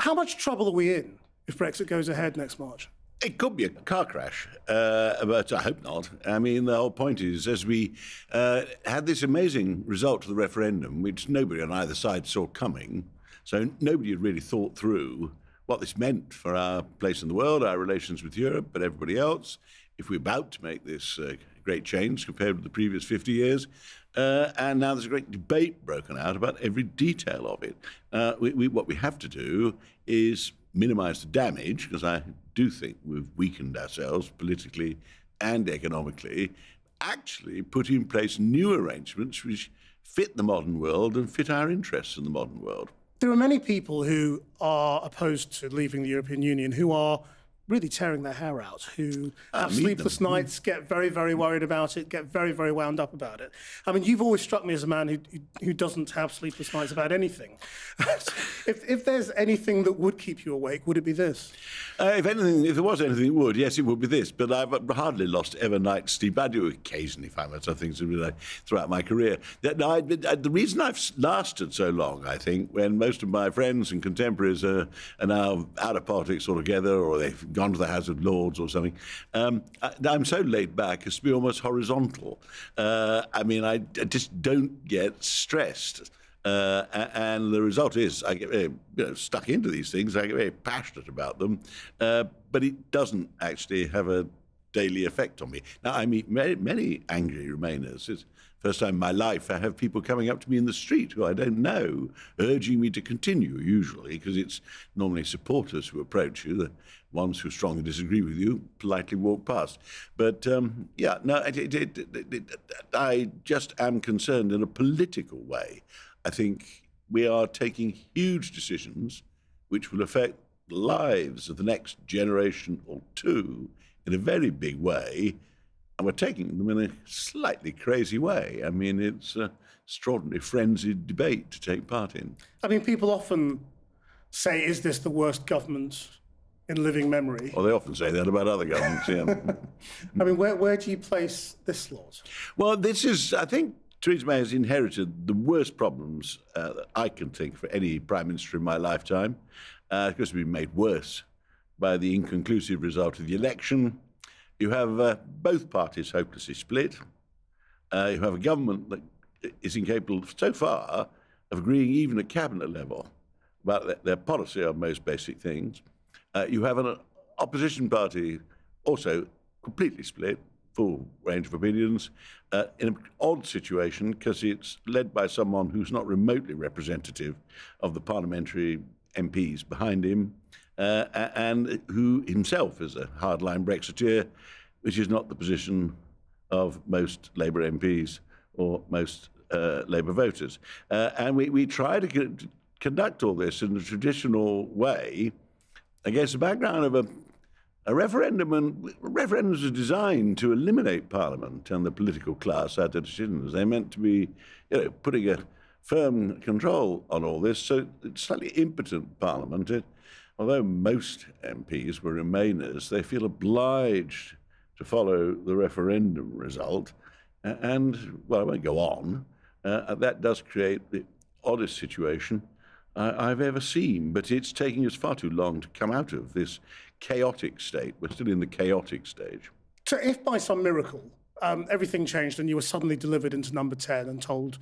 How much trouble are we in if Brexit goes ahead next March? It could be a car crash, but I hope not. I mean, the whole point is, as we had this amazing result to the referendum, which nobody on either side saw coming, so nobody had really thought through what this meant for our place in the world, our relations with Europe, but everybody else, if we're about to make this great change compared with the previous 50 years. And now there's a great debate broken out about every detail of it. What we have to do is minimise the damage, because I do think we've weakened ourselves politically and economically, actually put in place new arrangements which fit the modern world and fit our interests in the modern world. There are many people who are opposed to leaving the European Union who are really tearing their hair out, who have sleepless nights, get very, very worried about it, get very, very wound up about it. I mean, you've always struck me as a man who doesn't have sleepless nights about anything. If there's anything that would keep you awake, would it be this? If there was anything, it would. Yes, it would be this. But I've hardly lost ever night's sleep. I do occasionally find myself things throughout my career. The reason I've lasted so long, I think, when most of my friends and contemporaries are now out of politics altogether, or they've gone to the House of Lords or something. I'm so laid back as to be almost horizontal. I mean, I just don't get stressed. And the result is I get very, stuck into these things. I get very passionate about them. But it doesn't actually have a daily effect on me. Now, I meet many angry Remainers. It's the first time in my life I have people coming up to me in the street who I don't know, urging me to continue, usually, because it's normally supporters who approach you. The ones who strongly disagree with you politely walk past. But, yeah, no, I just am concerned in a political way. I think we are taking huge decisions which will affect the lives of the next generation or two in a very big way, and we're taking them in a slightly crazy way. I mean, it's an extraordinary frenzied debate to take part in. I mean, people often say, is this the worst government in living memory? Well, they often say that about other governments, yeah. I mean, where do you place this lot? Well, this is, I think, Theresa May has inherited the worst problems that I can think for any Prime Minister in my lifetime. Of course, it's been made worse by the inconclusive result of the election. You have both parties hopelessly split. You have a government that is incapable, so far, of agreeing even at cabinet level about their policy on most basic things. You have an opposition party also completely split, full range of opinions, in an odd situation because it's led by someone who's not remotely representative of the parliamentary MPs behind him, and who himself is a hardline Brexiteer, which is not the position of most Labour MPs or most Labour voters. And we try to conduct all this in a traditional way against the background of a referendum, and referendums are designed to eliminate Parliament and the political class out of decisions. They're meant to be, putting a firm control on all this. So it's slightly impotent Parliament. Although most MPs were Remainers, they feel obliged to follow the referendum result. And, well, I won't go on. That does create the oddest situation I've ever seen, but it's taking us far too long to come out of this chaotic state. We're still in the chaotic stage. So if by some miracle everything changed and you were suddenly delivered into number 10 and told,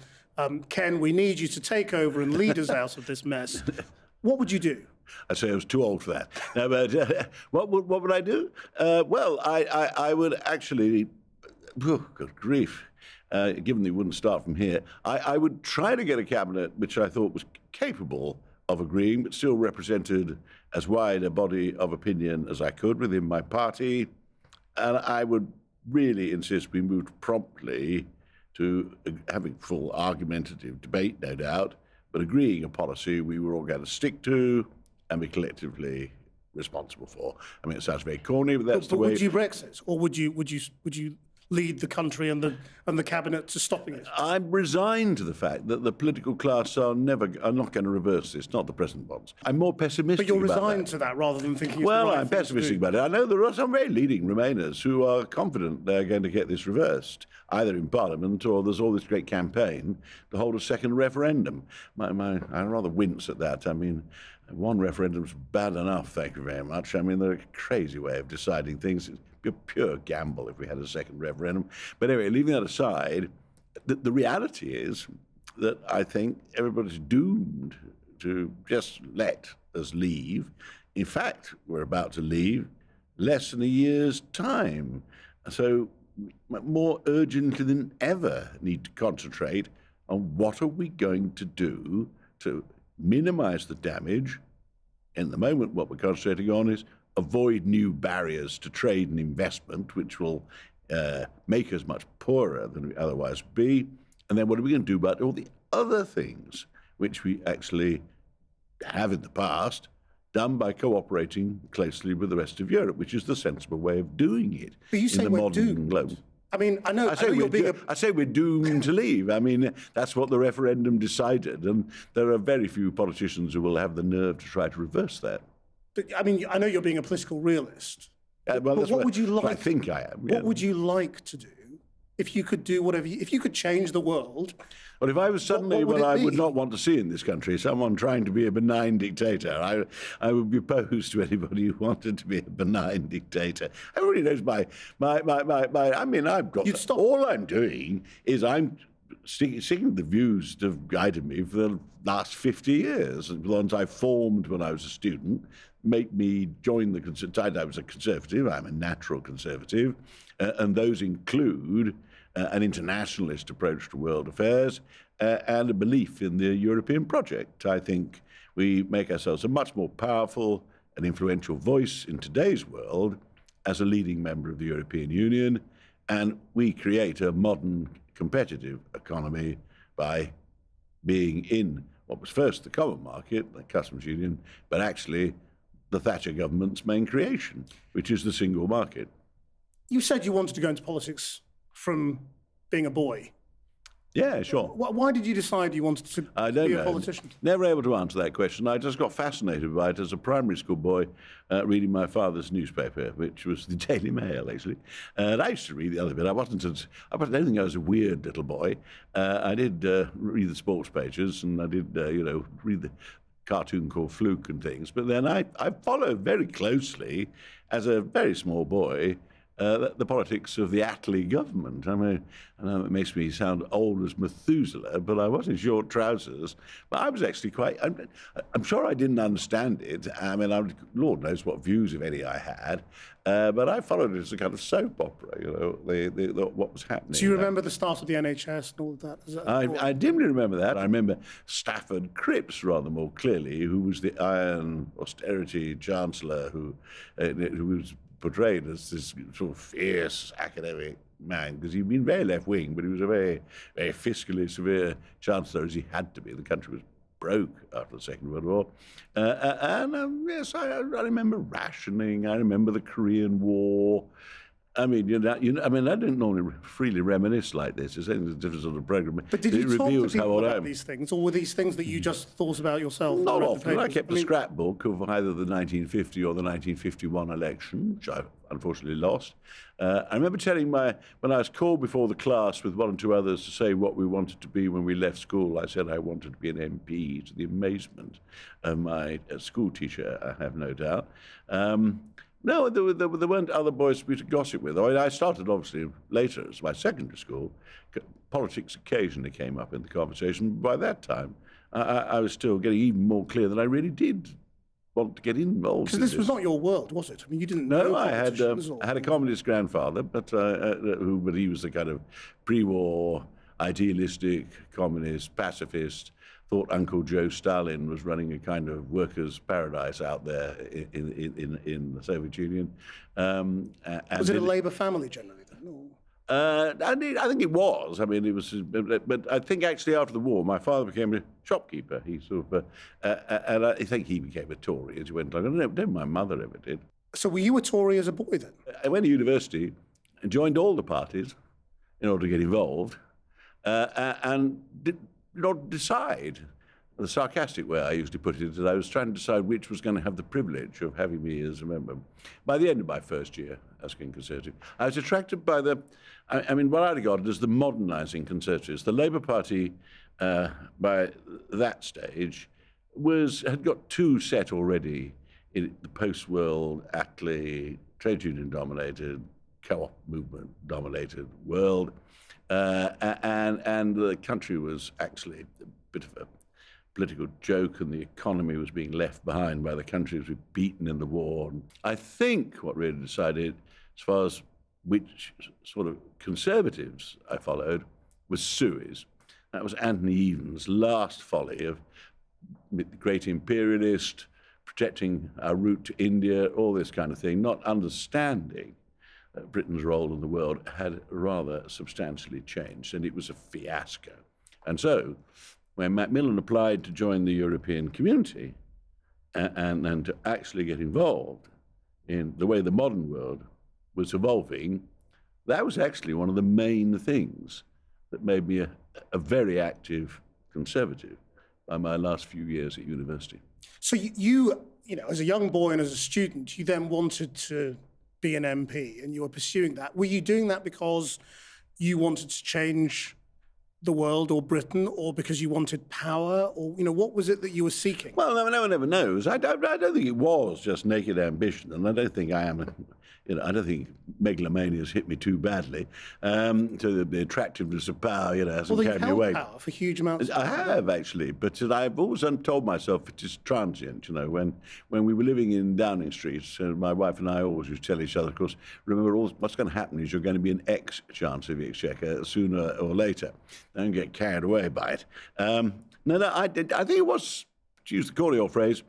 Ken, we need you to take over and lead us out of this mess, what would you do? I'd say I was too old for that. No, but, what would I do? Well, I would actually, oh, good grief, given they wouldn't start from here, I would try to get a cabinet which I thought was capable of agreeing, but still represented as wide a body of opinion as I could within my party. And I would really insist we moved promptly to having full argumentative debate, no doubt, but agreeing a policy we were all going to stick to and be collectively responsible for. I mean, it sounds very corny, but that's the way. But would you Brexit, or would you lead the country and the cabinet to stopping it? I'm resigned to the fact that the political class are not going to reverse this, not the present ones. I'm more pessimistic. But you're resigned to that rather than thinking. Well, I'm pessimistic about it. I know there are some very leading Remainers who are confident they're going to get this reversed, either in Parliament or there's all this great campaign to hold a second referendum. I rather wince at that. I mean, One referendum's bad enough, thank you very much. I mean, they're a crazy way of deciding things. It'd be a pure gamble if we had a second referendum. But anyway, leaving that aside, the reality is that I think everybody's doomed to just let us leave. In fact, we're about to leave less than a year's time. So more urgently than ever need to concentrate on what are we going to do to minimize the damage. In the moment, what we're concentrating on is avoid new barriers to trade and investment, which will make us much poorer than we otherwise be. And then what are we going to do about all the other things which we actually have in the past done by cooperating closely with the rest of Europe, which is the sensible way of doing it in the modern globe. I mean, I say we're doomed to leave. I mean, that's what the referendum decided, and there are very few politicians who will have the nerve to try to reverse that. But, I mean, I know you're being a political realist. But what would you like? I think I am. Yeah. What would you like to do if you could do whatever? If you could change the world? Well, if I was suddenly, I would not want to see in this country someone trying to be a benign dictator. I would be opposed to anybody who wanted to be a benign dictator. Everybody knows I mean, I've got. You'd stop. All I'm doing is I'm sticking the views that have guided me for the last 50 years, the ones I formed when I was a student, make me join the Conservative. I was a Conservative, I'm a natural Conservative, and those include an internationalist approach to world affairs and a belief in the European project. I think we make ourselves a much more powerful and influential voice in today's world as a leading member of the European Union, and we create a modern competitive economy by being in what was first the common market, the customs union, but actually the Thatcher government's main creation, which is the single market. You said you wanted to go into politics from being a boy. Yeah, sure. Why did you decide you wanted to be a politician? Never able to answer that question. I just got fascinated by it as a primary school boy, reading my father's newspaper, which was the Daily Mail, actually. And I used to read the other bit. I don't think I was a weird little boy. I did read the sports pages, and I did, read the cartoon called Fluke and things. But then I followed very closely, as a very small boy, the politics of the Attlee government. I mean, I know it makes me sound old as Methuselah, but I was in short trousers. But I was actually quite, I'm sure I didn't understand it. I mean, Lord knows what views, if any, I had. But I followed it as a kind of soap opera, what was happening. Do you remember the start of the NHS and all of that? I dimly remember that. I remember Stafford Cripps rather more clearly, who was the iron austerity chancellor who was portrayed as this sort of fierce academic man, because he'd been very left-wing, but he was a very, very fiscally severe chancellor, as he had to be. The country was broke after the Second World War. Yes, I remember rationing. I remember the Korean War. I mean, I don't normally freely reminisce like this. It's only a different sort of program. But did you talk to people about these things, or were these things that you just thought about yourself? Not often. I kept a scrapbook of either the 1950 or the 1951 election, which I unfortunately lost. I remember telling when I was called before the class with one or two others to say what we wanted to be when we left school, I said I wanted to be an MP, to the amazement of my school teacher, I have no doubt. No, there weren't other boys to gossip with. I started, obviously, later as my secondary school. Politics occasionally came up in the conversation. By that time, I was still getting even more clear that I really did want to get involved. Because this was not your world, was it? I mean, you didn't know. No, I had a communist grandfather, but he was the kind of pre-war, idealistic, communist, pacifist. Thought Uncle Joe Stalin was running a kind of workers' paradise out there in the Soviet Union. Was it a Labour family generally then? Or? I think it was. I mean, it was. But I think actually after the war, my father became a shopkeeper. He sort of, and I think he became a Tory as he went along. I don't know if my mother ever did. So were you a Tory as a boy then? I went to university and joined all the parties in order to get involved, and did not decide. The sarcastic way I usually put it is I was trying to decide which was going to have the privilege of having me as a member. By the end of my first year as King Conservative, I was attracted by what I regarded as the modernising Conservatives. The Labour Party, by that stage, had got two set already in the post-world, Attlee, trade union-dominated, co-op movement-dominated world, and the country was actually a bit of a political joke, and the economy was being left behind by the countries we'd beaten in the war. I think what really decided, as far as which sort of conservatives I followed, was Sue's. That was Anthony Eden's last folly of the great imperialist, protecting our route to India, all this kind of thing, not understanding that Britain's role in the world had rather substantially changed, and it was a fiasco. And so, when Macmillan applied to join the European community and to actually get involved in the way the modern world was evolving, that was actually one of the main things that made me a very active conservative by my last few years at university. So you know, as a young boy and as a student, you then wanted to be an MP and you were pursuing that. Were you doing that because you wanted to change the world or Britain, or because you wanted power, or, you know, what was it that you were seeking? Well, no one ever knows. I don't think it was just naked ambition, and I don't think I am, you know, I don't think megalomania has hit me too badly. So the attractiveness of power, you know, hasn't carried me away. Well, you've held power for huge amounts of time. I have, actually, but I've always told myself it is transient, you know. When we were living in Downing Street, my wife and I always used to tell each other, of course, remember, what's going to happen is you're going to be an ex-Chancellor of the Exchequer sooner or later. Don't get carried away by it. I think it was, to use the Cordial phrase,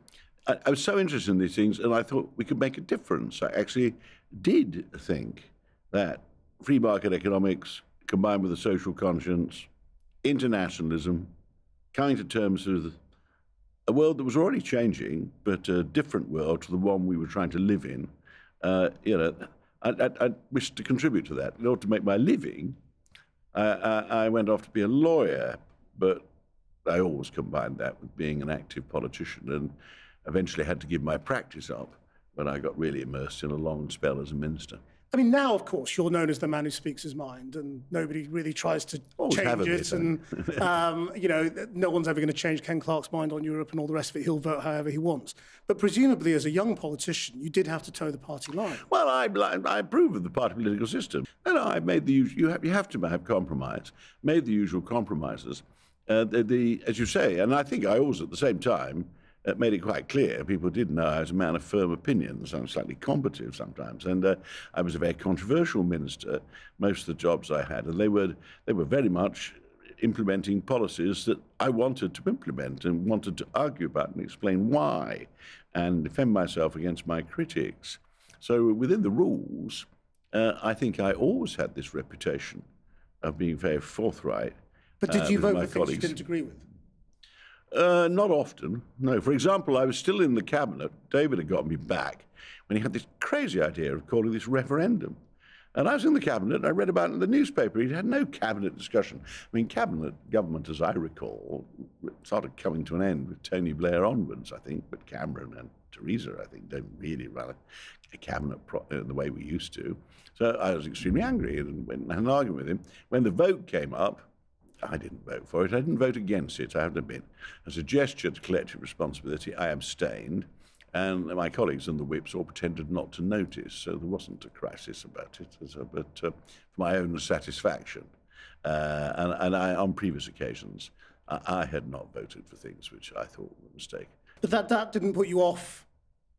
I was so interested in these things, and I thought we could make a difference. I actually did think that free market economics, combined with a social conscience, internationalism, coming to terms with a world that was already changing, but a different world to the one we were trying to live in, you know, I wished to contribute to that. In order to make my living, I went off to be a lawyer, but I always combined that with being an active politician, and eventually had to give my practice up when I got really immersed in a long spell as a minister. I mean, now, of course, you're known as the man who speaks his mind, and nobody really tries to change it. And, you know, no one's ever going to change Ken Clarke's mind on Europe and all the rest of it. He'll vote however he wants. But presumably, as a young politician, you did have to toe the party line. Well, I approve of the party political system. And I made the usual, you have to have compromise, made the usual compromises. As you say, and I think I always, at the same time, it made it quite clear people did know I was a man of firm opinions. I'm slightly combative sometimes, and I was a very controversial minister. Most of the jobs I had, and they were very much implementing policies that I wanted to implement and wanted to argue about and explain why, and defend myself against my critics. So within the rules, I think I always had this reputation of being very forthright. But did you vote for things you didn't agree with? Not often, no. For example, I was still in the cabinet. David had got me back when he had this crazy idea of calling this referendum. And I was in the cabinet, and I read about it in the newspaper. He'd had no cabinet discussion. I mean, cabinet government, as I recall, started coming to an end with Tony Blair onwards, I think, but Cameron and Theresa, I think, don't really run a cabinet the way we used to. So I was extremely angry and went and had an argument with him. When the vote came up, I didn't vote for it. I didn't vote against it, I have to admit. As a gesture to collective responsibility, I abstained, and my colleagues and the whips all pretended not to notice, so there wasn't a crisis about it, but for my own satisfaction. And I, on previous occasions, I had not voted for things which I thought were a mistake. But that didn't put you off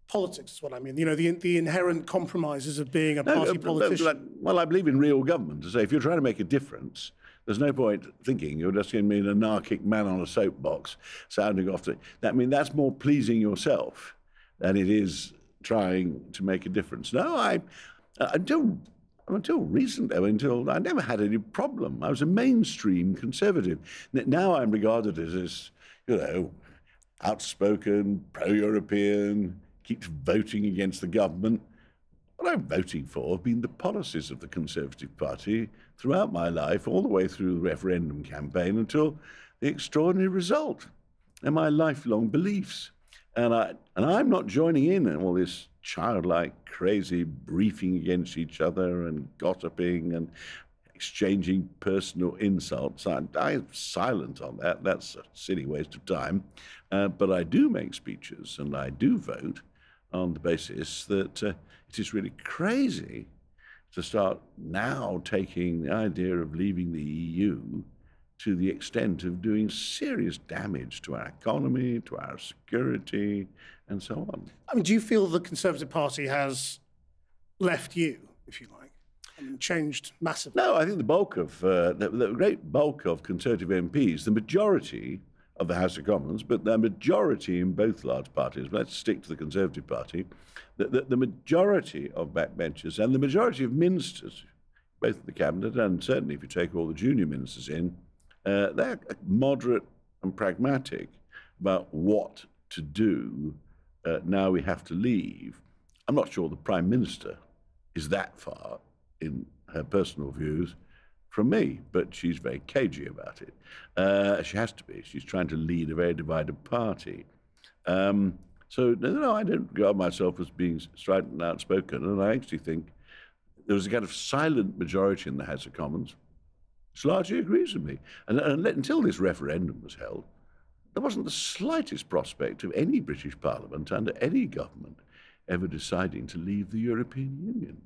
politics, is what I mean. You know, the inherent compromises of being a party politician. Well, I believe in real government. To say, if you're trying to make a difference, there's no point thinking you're just going to be an anarchic man on a soapbox sounding off the... I mean, that's more pleasing yourself than it is trying to make a difference. No, until recently, I never had any problem. I was a mainstream conservative. Now I'm regarded as this, you know, outspoken, pro-European, keeps voting against the government. What I'm voting for have been the policies of the Conservative Party throughout my life, all the way through the referendum campaign until the extraordinary result, and my lifelong beliefs. And I'm not joining in all this childlike, crazy briefing against each other and gossiping and exchanging personal insults. I'm silent on that. That's a silly waste of time. But I do make speeches and I do vote on the basis that it is really crazy to start now taking the idea of leaving the EU to the extent of doing serious damage to our economy, to our security, and so on. I mean, do you feel the Conservative Party has left you, if you like, and changed massively? No, I think the bulk of, the great bulk of Conservative MPs, the majority of the House of Commons, but the majority in both large parties, let's stick to the Conservative Party, the majority of backbenchers and the majority of ministers, both in the cabinet and certainly if you take all the junior ministers in, they're moderate and pragmatic about what to do now we have to leave. I'm not sure the Prime Minister is that far in her personal views from me, but she's very cagey about it. She has to be. She's trying to lead a very divided party. So, no, I don't regard myself as being strident and outspoken, and I actually think there was a kind of silent majority in the House of Commons which largely agrees with me. And until this referendum was held, there wasn't the slightest prospect of any British Parliament under any government ever deciding to leave the European Union.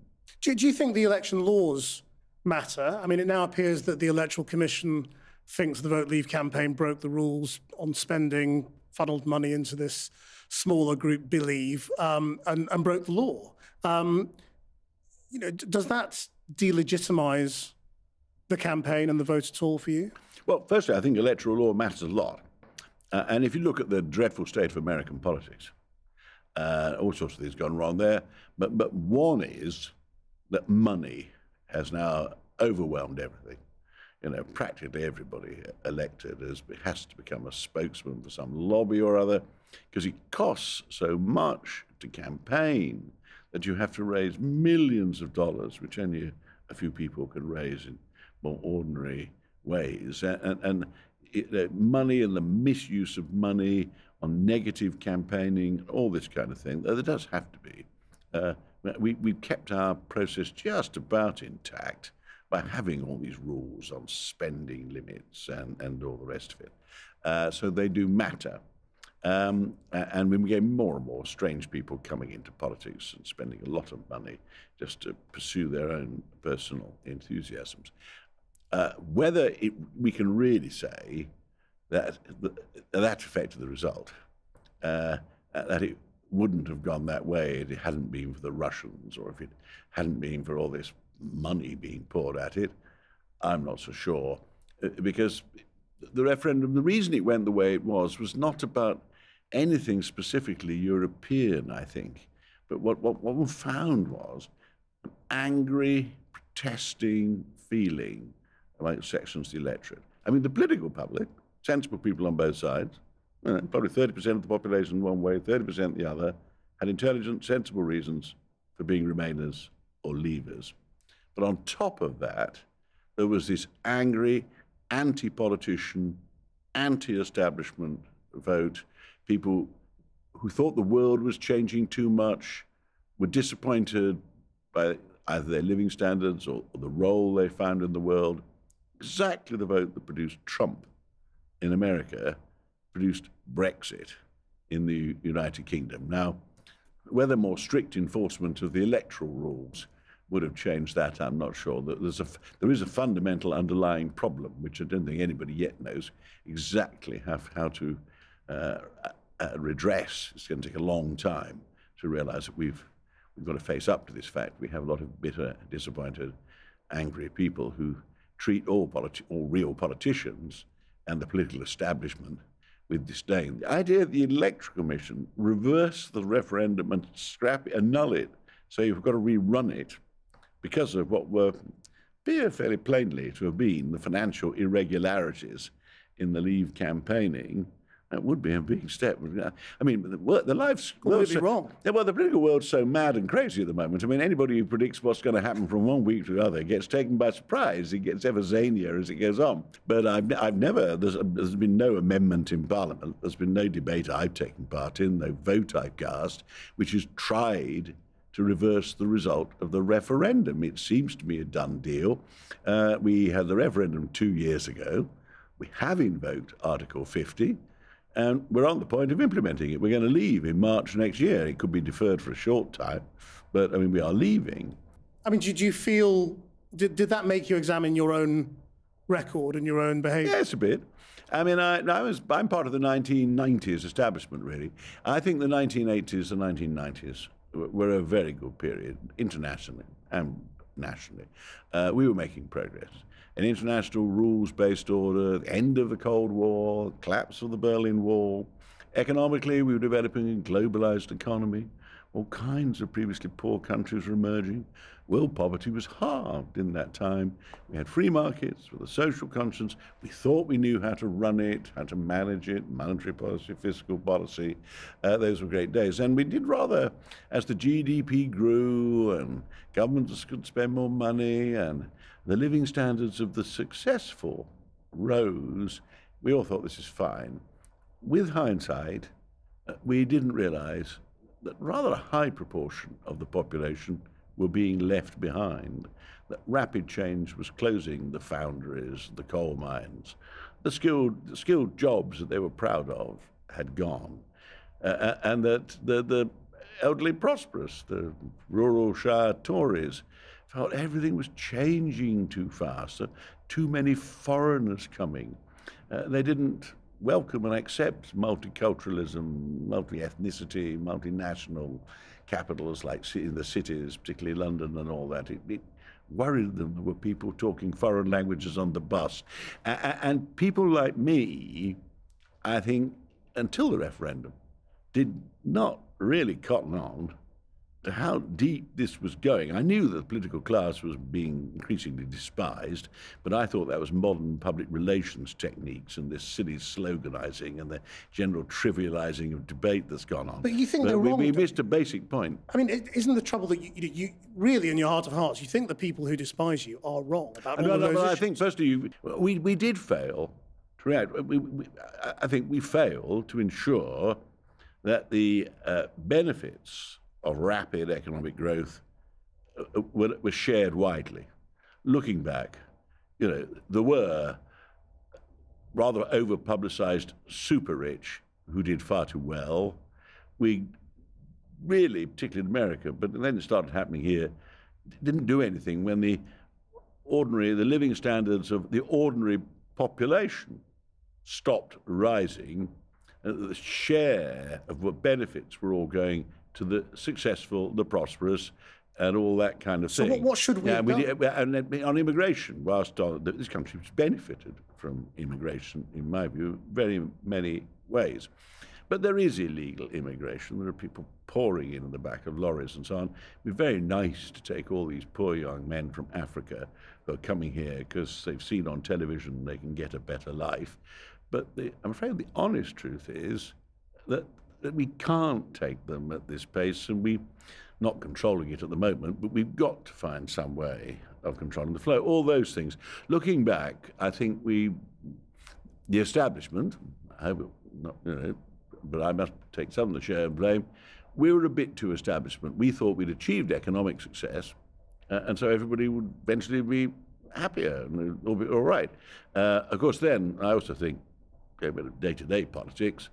Do you think the election laws matter? I mean, it now appears that the Electoral Commission thinks the Vote Leave campaign broke the rules on spending funneled money into this smaller group, Believe, and broke the law. You know, does that delegitimise the campaign and the vote at all for you? Well, firstly, I think electoral law matters a lot. And if you look at the dreadful state of American politics, all sorts of things gone wrong there. But one is that money has now overwhelmed everything. You know, practically everybody elected has to become a spokesman for some lobby or other because it costs so much to campaign that you have to raise millions of dollars, which only a few people can raise in more ordinary ways, and money and the misuse of money on negative campaigning, all this kind of thing. There does have to be. We've kept our process just about intact by having all these rules on spending limits and all the rest of it. So they do matter. And we get more and more strange people coming into politics and spending a lot of money just to pursue their own personal enthusiasms. Whether we can really say that that affected the result, that it wouldn't have gone that way if it hadn't been for the Russians or if it hadn't been for all this money being poured at it, I'm not so sure. Because the referendum, the reason it went the way it was not about anything specifically European, I think. But what we found was an angry, protesting feeling amongst sections of the electorate. I mean, the political public, sensible people on both sides, probably 30% of the population one way, 30% the other, had intelligent, sensible reasons for being Remainers or Leavers. But on top of that, there was this angry, anti-politician, anti-establishment vote. People who thought the world was changing too much were disappointed by either their living standards or the role they found in the world. Exactly the vote that produced Trump in America produced Brexit in the United Kingdom. Now, whether more strict enforcement of the electoral rules would have changed that, I'm not sure. There is a fundamental underlying problem, which I don't think anybody yet knows exactly how to redress. It's going to take a long time to realise that we've got to face up to this fact. We have a lot of bitter, disappointed, angry people who treat all real politicians and the political establishment with disdain. The idea that the Electoral Commission reverse the referendum and scrap it and null it, so you've got to rerun it because of what were, appear fairly plainly to have been, the financial irregularities in the Leave campaigning, that would be a big step. I mean, the life's world be wrong. Well, the political world's so mad and crazy at the moment. I mean, anybody who predicts what's going to happen from one week to the other gets taken by surprise. It gets ever zanier as it goes on. But there's been no amendment in Parliament. There's been no debate I've taken part in, no vote I've cast, which has tried to reverse the result of the referendum. It seems to me a done deal. We had the referendum 2 years ago. We have invoked Article 50, and we're on the point of implementing it. We're going to leave in March next year. It could be deferred for a short time, but, I mean, we are leaving. I mean, did you feel... Did that make you examine your own record and your own behaviour? Yes, a bit. I mean, I'm part of the 1990s establishment, really. I think the 1980s and 1990s were a very good period, internationally and nationally. We were making progress. An international rules-based order, the end of the Cold War, collapse of the Berlin Wall. Economically, we were developing a globalised economy. All kinds of previously poor countries were emerging. World poverty was halved in that time. We had free markets with a social conscience. We thought we knew how to run it, how to manage it, monetary policy, fiscal policy. Those were great days. And we did rather, as the GDP grew and governments could spend more money and the living standards of the successful rose, we all thought this is fine. With hindsight, we didn't realize that rather a high proportion of the population were being left behind, that rapid change was closing the foundries, the coal mines. The skilled jobs that they were proud of had gone, and that the elderly prosperous, the rural shire Tories, felt everything was changing too fast, too many foreigners coming. They didn't welcome and accept multiculturalism, multi-ethnicity, multinational capitals like the cities, particularly London and all that. It worried them. There were people talking foreign languages on the bus. And people like me, I think, until the referendum, did not really cotton on to how deep this was going. I knew that the political class was being increasingly despised, but I thought that was modern public relations techniques and this silly sloganising and the general trivialising of debate that's gone on. But you think they're wrong. We missed a basic point. I mean, isn't the trouble that you really, in your heart of hearts, you think the people who despise you are wrong about all of those issues? I think, firstly, we did fail to react. I think we failed to ensure that the benefits of rapid economic growth were shared widely. Looking back, there were rather over-publicised super-rich who did far too well. We really, particularly in America, but then it started happening here, didn't do anything when the living standards of the ordinary population stopped rising. The share of what benefits were all going to the successful, the prosperous, and all that kind of thing. So what should we have done? And on immigration, whilst this country has benefited from immigration, in my view, very many ways. But there is illegal immigration. There are people pouring in the back of lorries and so on. It would be very nice to take all these poor young men from Africa who are coming here because they've seen on television they can get a better life. But I'm afraid the honest truth is that we can't take them at this pace, and we're not controlling it at the moment, but we've got to find some way of controlling the flow, all those things. Looking back, I think the establishment, I hope not, but I must take some of the share of blame, we were a bit too establishment. We thought we'd achieved economic success, and so everybody would eventually be happier and it'll be all right. Of course, then, I also think, a bit of day-to-day politics,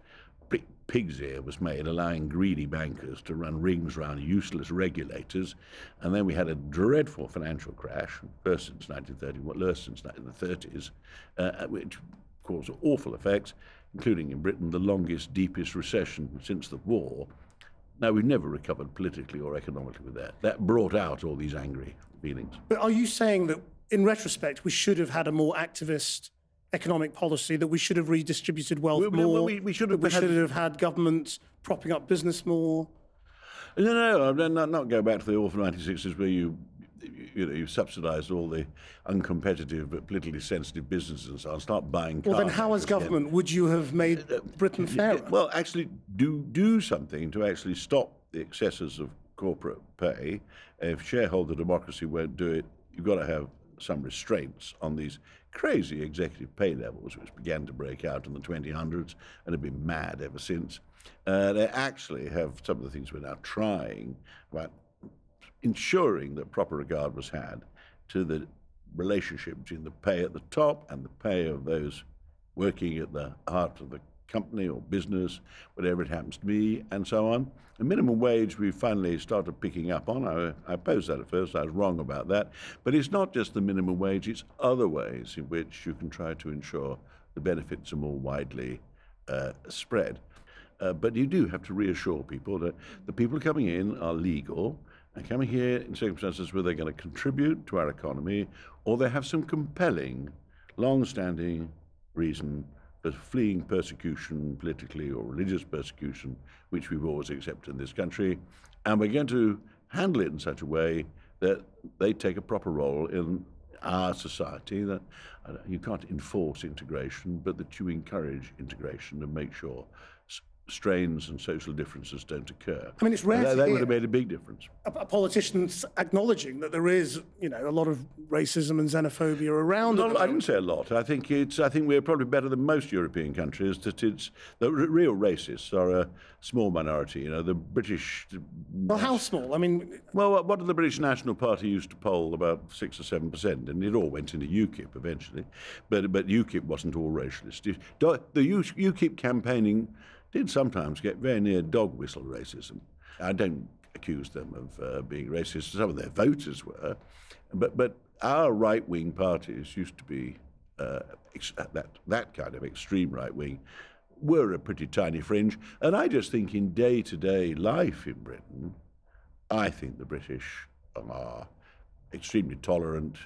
pig's ear was made, allowing greedy bankers to run rings around useless regulators. And then we had a dreadful financial crash, first since 1931, worse since the 30s, which caused awful effects, including in Britain, the longest, deepest recession since the war. Now, we've never recovered politically or economically with that. That brought out all these angry feelings. But are you saying that, in retrospect, we should have had a more activist economic policy, that we should have redistributed wealth more? We should have had governments propping up business more. No, not go back to the awful 1960s where you subsidised all the uncompetitive but politically sensitive businesses and so on. Start buying cars. Well, then, how as government would you have made Britain fairer? Well, actually, do something to actually stop the excesses of corporate pay. If shareholder democracy won't do it, you've got to have some restraints on these crazy executive pay levels, which began to break out in the 2000s and have been mad ever since. They actually have some of the things we're now trying about ensuring that proper regard was had to the relationship between the pay at the top and the pay of those working at the heart of the company or business, whatever it happens to be, and so on. The minimum wage we finally started picking up on. I opposed that at first. I was wrong about that. But it's not just the minimum wage. It's other ways in which you can try to ensure the benefits are more widely spread. But you do have to reassure people that the people coming in are legal and coming here in circumstances where they're going to contribute to our economy, or they have some compelling, long-standing reason for fleeing persecution, politically or religious persecution, which we've always accepted in this country. And we're going to handle it in such a way that they take a proper role in our society, that you can't enforce integration, but that you encourage integration and make sure strains and social differences don't occur. I mean, it's rare that would have made a big difference. A politician acknowledging that there is, you know, a lot of racism and xenophobia around. Well, I wouldn't say a lot. I think it's. I think we're probably better than most European countries. That it's the real racists are a small minority. You know, the British. Well, how small? I mean. Well, what did the British National Party used to poll? About 6 or 7%, and it all went into UKIP eventually. But UKIP wasn't all racialist. The UKIP campaigning did sometimes get very near dog whistle racism. I don't accuse them of being racist. Some of their voters were, but our right-wing parties used to be that kind of extreme right-wing were a pretty tiny fringe. And I just think in day-to-day life in Britain, I think the British are extremely tolerant,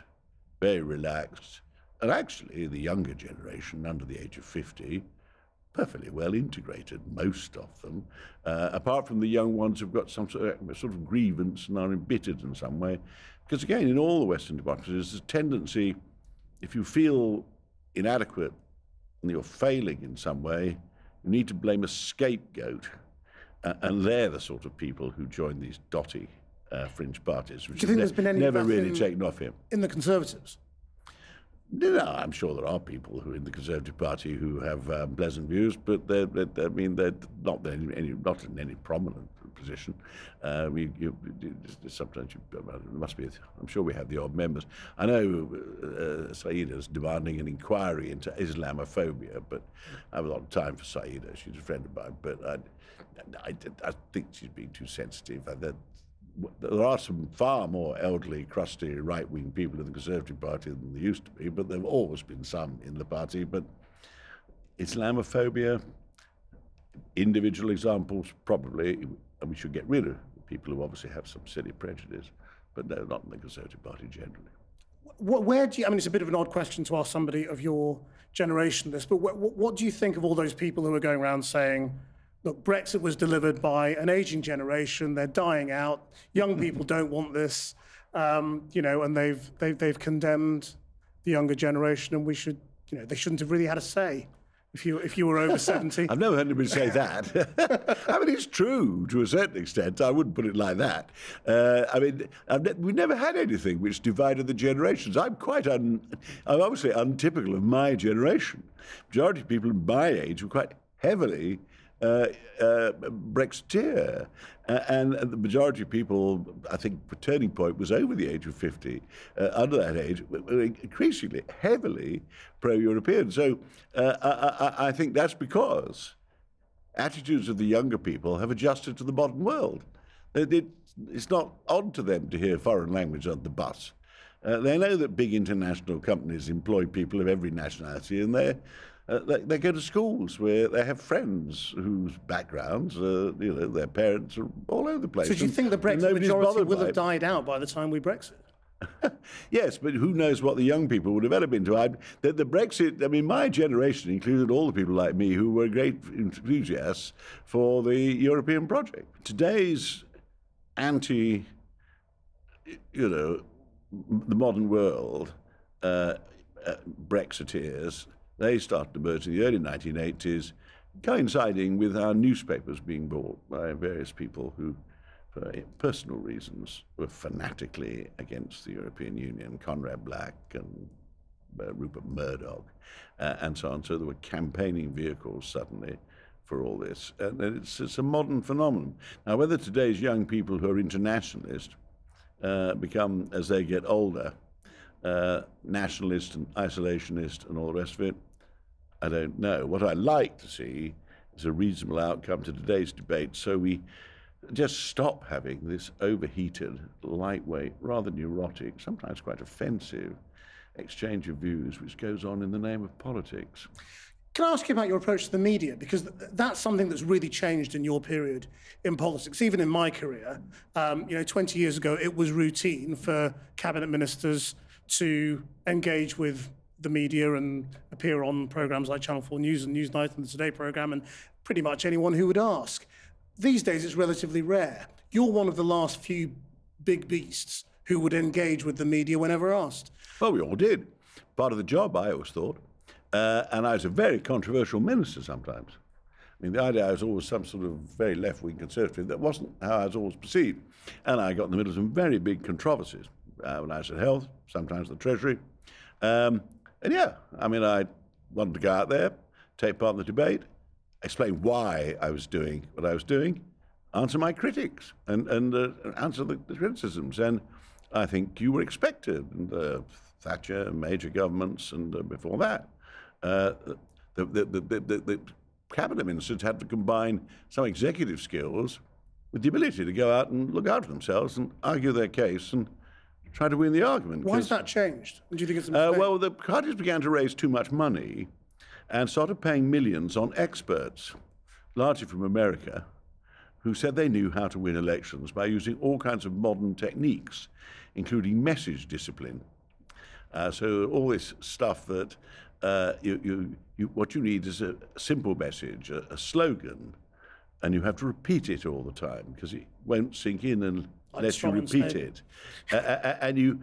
very relaxed, and actually the younger generation under the age of 50. Perfectly well integrated, most of them, apart from the young ones who've got some sort of grievance and are embittered in some way. Because again, in all the Western democracies, there's a tendency, if you feel inadequate and you're failing in some way, you need to blame a scapegoat. And they're the sort of people who join these dotty fringe parties, which has never really taken off here. In the Conservatives? No, I'm sure there are people who in the Conservative Party who have pleasant views, but they're not in any prominent position. I'm sure we have the odd members. I know Saida's demanding an inquiry into Islamophobia, but I have a lot of time for Saida. She's a friend of mine, but I think she's being too sensitive. There are some far more elderly, crusty, right-wing people in the Conservative Party than there used to be, but there have always been some in the party. But Islamophobia, individual examples, probably, and we should get rid of people who obviously have some silly prejudice, but no, not in the Conservative Party generally. Where do you, I mean, it's a bit of an odd question to ask somebody of your generation this, but what do you think of all those people who are going around saying, look, Brexit was delivered by an aging generation. They're dying out. Young people don't want this, you know, and they've condemned the younger generation, and we should, you know, they shouldn't have really had a say if you were over 70. I've never heard anybody say that. I mean, it's true to a certain extent. I wouldn't put it like that. I mean, we've never had anything which divided the generations. I'm obviously untypical of my generation. Majority of people my age were quite heavily Brexiteer, and the majority of people, I think the turning point was over the age of 50. Under that age, were increasingly heavily pro-European. So I think that's because attitudes of the younger people have adjusted to the modern world. It's not odd to them to hear foreign language on the bus. They know that big international companies employ people of every nationality, and they go to schools where they have friends whose backgrounds, you know, their parents are all over the place. So do you think the Brexit majority will have died out by the time we Brexit? Yes, but who knows what the young people would develop into. The Brexit, I mean, my generation included all the people like me who were great enthusiasts for the European project. Today's the modern world, Brexiteers, they started emerging in the early 1980s, coinciding with our newspapers being bought by various people who, for personal reasons, were fanatically against the European Union, Conrad Black and Rupert Murdoch, and so on. So there were campaigning vehicles suddenly for all this. And it's a modern phenomenon. Now, whether today's young people who are internationalists become, as they get older, nationalist and isolationist and all the rest of it? I don't know. What I like to see is a reasonable outcome to today's debate, so we just stop having this overheated, lightweight, rather neurotic, sometimes quite offensive exchange of views which goes on in the name of politics. Can I ask you about your approach to the media? Because that's something that's really changed in your period in politics, even in my career. 20 years ago, it was routine for cabinet ministers to engage with the media and appear on programmes like Channel 4 News and Newsnight and the Today programme and pretty much anyone who would ask. These days, it's relatively rare. You're one of the last few big beasts who would engage with the media whenever asked. Well, we all did. Part of the job, I always thought. And I was a very controversial minister sometimes. I mean, the idea I was always some sort of very left-wing conservative, that wasn't how I was always perceived. And I got in the middle of some very big controversies when I was at Health, sometimes the Treasury. I wanted to go out there, take part in the debate, explain why I was doing what I was doing, answer my critics and answer the criticisms. And I think you were expected, and Thatcher, major governments, and before that. The cabinet ministers had to combine some executive skills with the ability to go out and look out for themselves and argue their case and try to win the argument. Why has that changed? Do you think it's a mistake? Well, the parties began to raise too much money and started paying millions on experts, largely from America, who said they knew how to win elections by using all kinds of modern techniques, including message discipline. So all this stuff that what you need is a simple message, a slogan, and you have to repeat it all the time because it won't sink in unless you repeat it. And you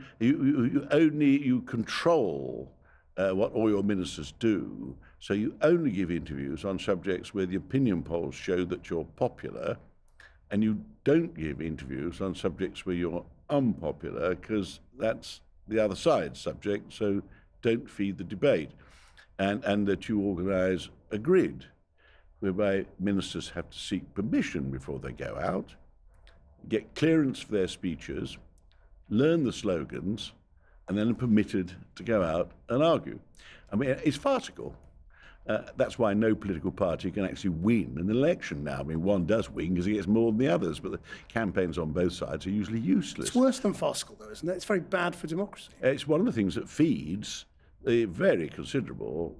control what all your ministers do. So you only give interviews on subjects where the opinion polls show that you're popular, and you don't give interviews on subjects where you're unpopular because that's the other side's subject. So don't feed the debate, and that you organise a grid whereby ministers have to seek permission before they go out, get clearance for their speeches, learn the slogans, and then are permitted to go out and argue. I mean, it's farcical. That's why no political party can actually win an election now. I mean, one does win because he gets more than the others, but the campaigns on both sides are usually useless. It's worse than farcical, though, isn't it? It's very bad for democracy. It's one of the things that feeds the very considerable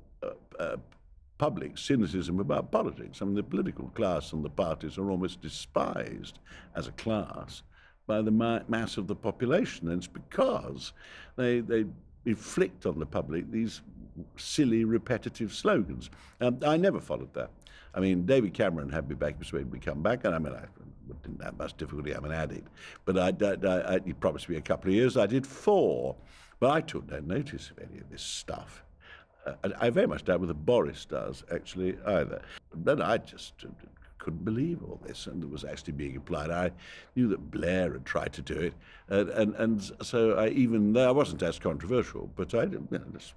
public cynicism about politics. I mean, the political class and the parties are almost despised as a class by the mass of the population, and it's because they inflict on the public these silly, repetitive slogans. I never followed that. I mean, David Cameron had me back, persuaded me to come back, and I mean, I didn't have much difficulty. I'm an addict. But he promised me a couple of years. I did 4. But I took no notice of any of this stuff. I very much doubt whether Boris does, actually, either. But I just couldn't believe all this, and it was actually being applied. I knew that Blair had tried to do it, and so I, even though I wasn't as controversial, but I just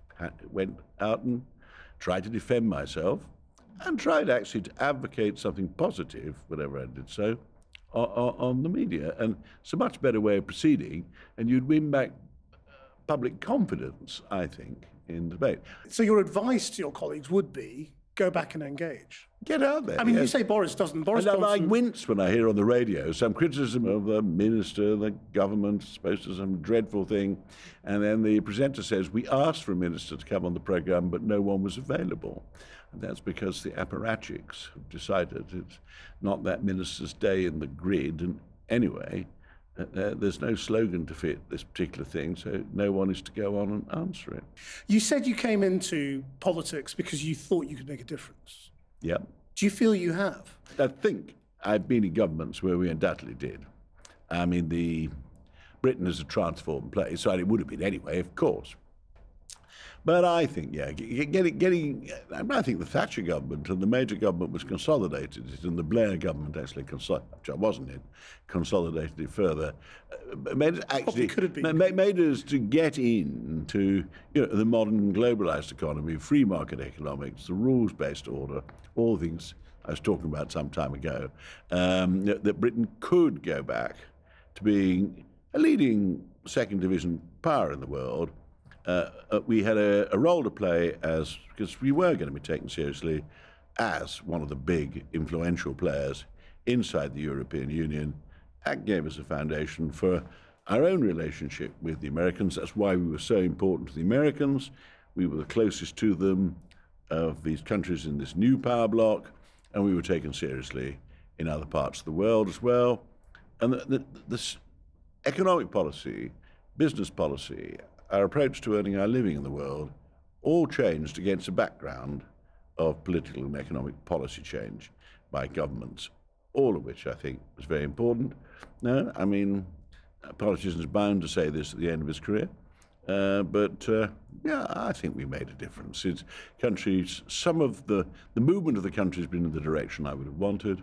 went out and tried to defend myself, and tried actually to advocate something positive, whenever I did so, on the media. And it's a much better way of proceeding, and you'd win back public confidence, I think, in debate. So your advice to your colleagues would be go back and engage. Get out there. I mean, yes. You say Boris doesn't. Boris Johnson... I wince when I hear on the radio some criticism of the minister, the government, supposed to some dreadful thing, and then the presenter says, we asked for a minister to come on the programme, but no one was available. And that's because the apparatchiks have decided it's not that minister's day in the grid, and anyway, there's no slogan to fit this particular thing, so no one is to go on and answer it. You said you came into politics because you thought you could make a difference. Yeah. Do you feel you have? I think I've been in governments where we undoubtedly did. I mean, Britain is a transformed place, so it would have been anyway, of course. But I think, yeah, I think the Thatcher government and the Major government was consolidated it, and the Blair government actually consolidated it further. Made it actually could have been. Made us to get into the modern globalised economy, free market economics, the rules-based order, all things I was talking about some time ago. That Britain could go back to being a leading second division power in the world, we had a role to play as, because we were going to be taken seriously as one of the big influential players inside the European Union. That gave us a foundation for our own relationship with the Americans. That's why we were so important to the Americans. We were the closest to them of these countries in this new power block, and we were taken seriously in other parts of the world as well. And this economic policy, business policy, our approach to earning our living in the world all changed against a background of political and economic policy change by governments, all of which I think was very important. No, I mean, a politician is bound to say this at the end of his career, yeah, I think we made a difference. It's countries, some of the movement of the country has been in the direction I would have wanted,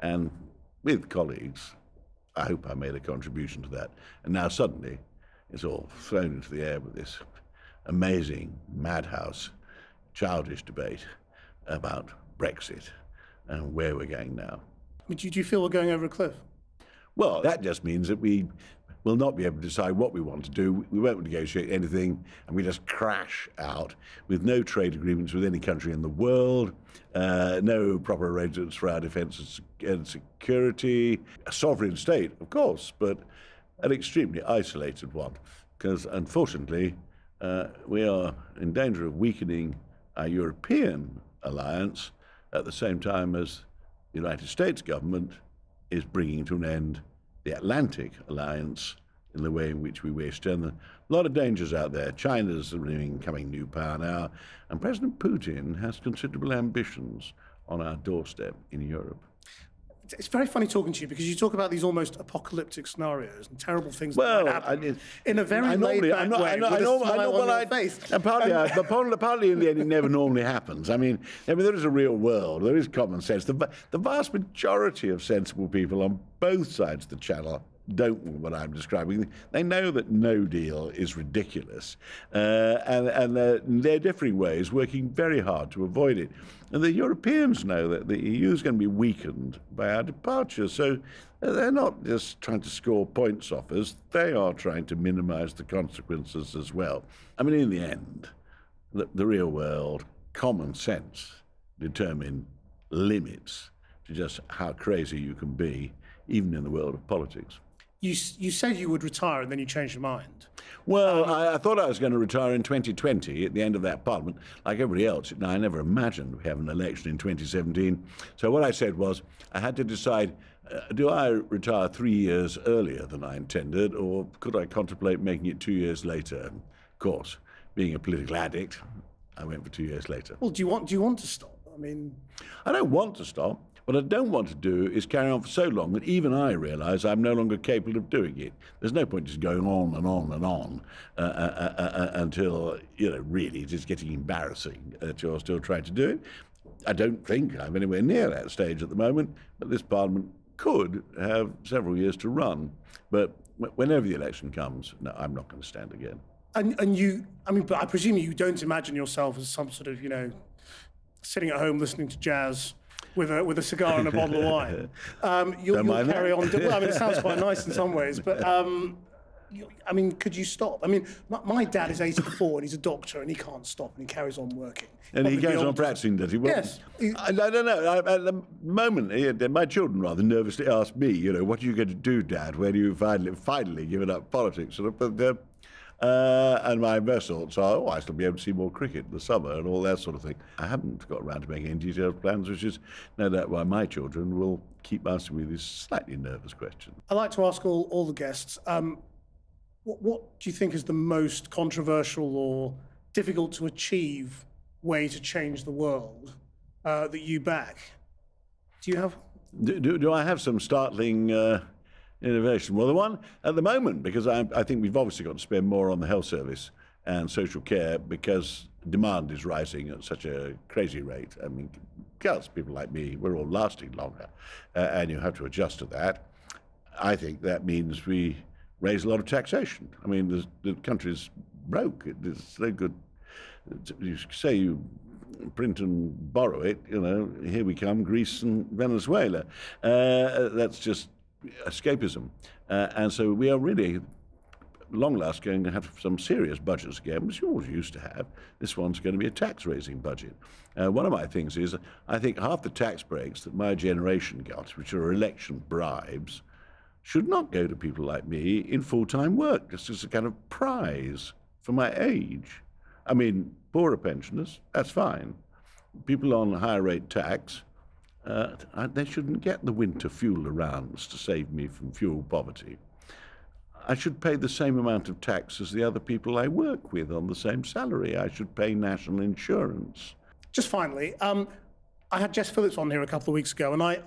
and with colleagues, I hope I made a contribution to that. And now suddenly, it's all thrown into the air with this amazing, madhouse, childish debate about Brexit and where we're going now. Do you feel we're going over a cliff? Well, that just means that we will not be able to decide what we want to do. We won't negotiate anything, and we just crash out with no trade agreements with any country in the world, no proper arrangements for our defence and security. A sovereign state, of course, but an extremely isolated one, because unfortunately we are in danger of weakening our European alliance at the same time as the United States government is bringing to an end the Atlantic alliance in the way in which we wished. And a lot of dangers out there. China's an incoming new power now, and President Putin has considerable ambitions on our doorstep in Europe. It's very funny talking to you, because you talk about these almost apocalyptic scenarios and terrible things that might happen in a very laid-back way. Apparently in the end, it never normally happens. I mean, there is a real world. There is common sense. The vast majority of sensible people on both sides of the channel don't want what I'm describing. They know that no deal is ridiculous. And they're differing ways, working very hard to avoid it. And the Europeans know that the EU is going to be weakened by our departure. So they're not just trying to score points off us. They are trying to minimise the consequences as well. I mean, in the end, the real world, common sense, determine limits to just how crazy you can be, even in the world of politics. You said you would retire and then you changed your mind. Well, I thought I was going to retire in 2020 at the end of that parliament, like everybody else. Now, I never imagined we have an election in 2017. So what I said was I had to decide, do I retire 3 years earlier than I intended, or could I contemplate making it 2 years later? And of course, being a political addict, I went for 2 years later. Well, do you want to stop? I mean, I don't want to stop. What I don't want to do is carry on for so long that even I realise I'm no longer capable of doing it. There's no point just going on and on and on until, you know, really it is getting embarrassing that you're still trying to do it. I don't think I'm anywhere near that stage at the moment, but this Parliament could have several years to run. But whenever the election comes, no, I'm not going to stand again. And you, I mean, but I presume you don't imagine yourself as some sort of, you know, sitting at home listening to jazz with a cigar and a bottle of wine. You'll carry on. Well, I mean, it sounds quite nice in some ways, but I mean, could you stop? I mean, my dad is 84 and he's a doctor and he can't stop and he carries on working. And he carries on practicing, does he? Well, yes. I don't know. At the moment, my children rather nervously ask me, you know, what are you going to do, Dad? Where do you finally give it up politics? And my best thoughts are, oh, I still be able to see more cricket in the summer and all that sort of thing. I haven't got around to making any detailed plans, which is no doubt why my children will keep asking me these slightly nervous questions. I like to ask all the guests, what do you think is the most controversial or difficult to achieve way to change the world that you back? Do you have? Do I have some startling innovation? Well, the one at the moment, because I think we've obviously got to spend more on the health service and social care because demand is rising at such a crazy rate. I mean, girls, people like me, we're all lasting longer, and you have to adjust to that. I think that means we raise a lot of taxation. I mean, the country's broke. It's no good. You say you print and borrow it, you know, here we come, Greece and Venezuela. That's just escapism. And so we are really, long last, going to have some serious budgets again, which you always used to have. This one's going to be a tax-raising budget. One of my things is, I think half the tax breaks that my generation got, which are election bribes, should not go to people like me in full-time work. This is a kind of prize for my age. I mean, poorer pensioners, that's fine. People on higher rate tax, they shouldn't get the winter fuel allowance to save me from fuel poverty. I should pay the same amount of tax as the other people I work with on the same salary. I should pay national insurance. Just finally, I had Jess Phillips on here a couple of weeks ago, and I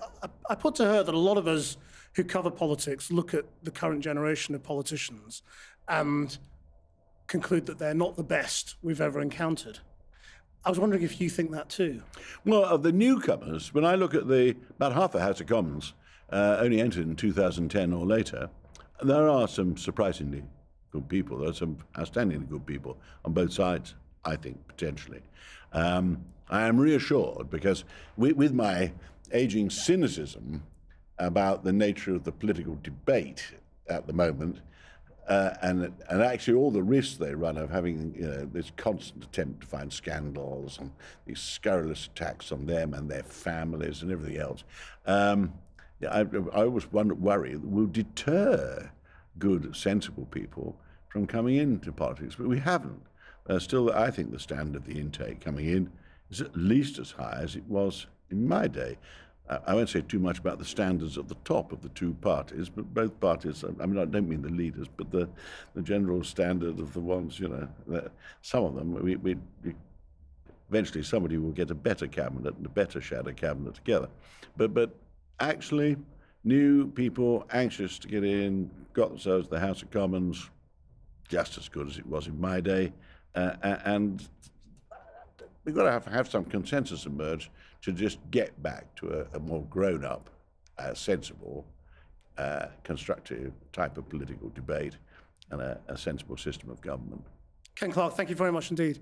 put to her that a lot of us who cover politics look at the current generation of politicians and conclude that they're not the best we've ever encountered. I was wondering if you think that too. Well, of the newcomers, when I look at about half the House of Commons only entered in 2010 or later, there are some surprisingly good people. There are some outstandingly good people on both sides, I think, potentially. I am reassured because with my ageing cynicism about the nature of the political debate at the moment, and actually all the risks they run of having this constant attempt to find scandals and these scurrilous attacks on them and their families and everything else, I always worry that we'll deter good, sensible people from coming into politics, but we haven't. Still, I think the standard of the intake coming in is at least as high as it was in my day. I won't say too much about the standards at the top of the two parties, but both parties, I mean, I don't mean the leaders, but the general standard of the ones, you know, some of them, eventually somebody will get a better cabinet and a better shadow cabinet together. But actually, new people anxious to get in, got themselves the House of Commons, just as good as it was in my day, and we've got to have some consensus emerge to just get back to a more grown-up, sensible, constructive type of political debate and a sensible system of government. Ken Clarke, thank you very much indeed.